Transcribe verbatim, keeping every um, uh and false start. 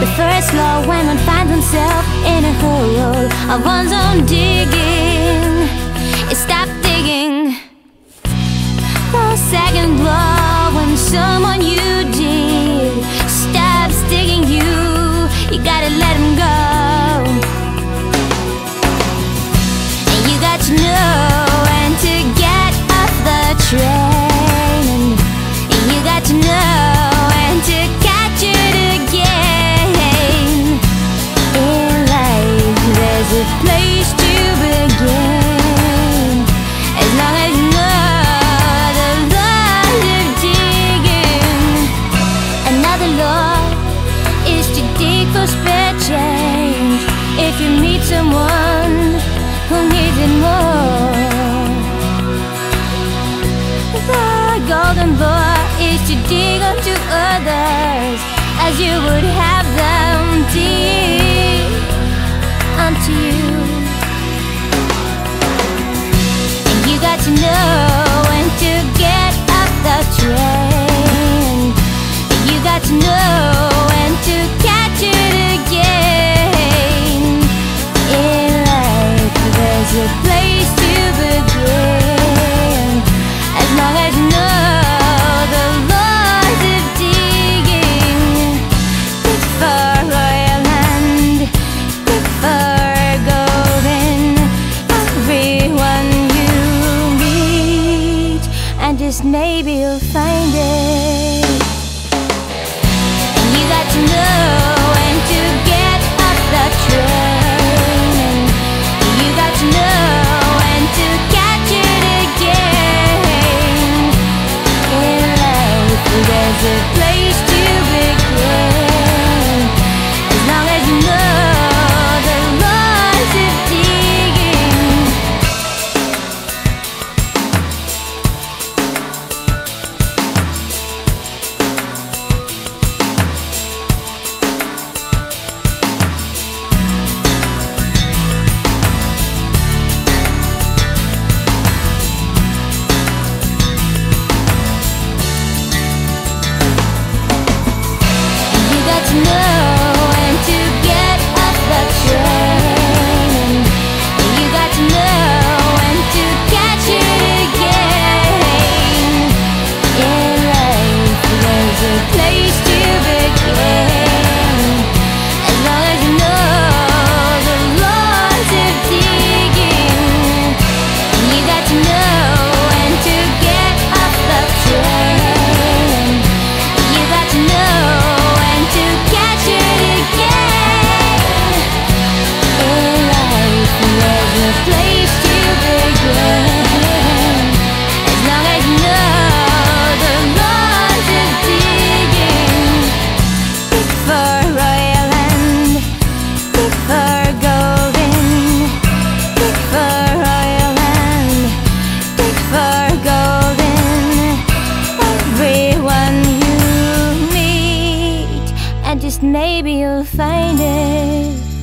the first law when one finds oneself in a hole of one's own digging is stop digging. The second law, when someone you dig stops digging you, you gotta let him go. And you got to know when to get off the train, and you got to know place to begin. As long as you know the love of digging. Another law is to dig for spare change if you meet someone who needs it more. The golden law is to dig unto others as you would have them dig unto you. And you got to know when to get off the train, and you got to know when to catch it again. In life there's a place to begin, as long as you know the laws of digging. Dig for royal land, dig for just maybe you'll find it. And you got to know when to get off the train, and you got to know when to catch it again. In life there's a place to begin, as long as you know the laws of digging. Know when to get off the train, and you got to know when to catch it again. In life there's a place to begin, as long as you know the laws of digging. And you got to know when to get off the train, and you got to know maybe you'll find it.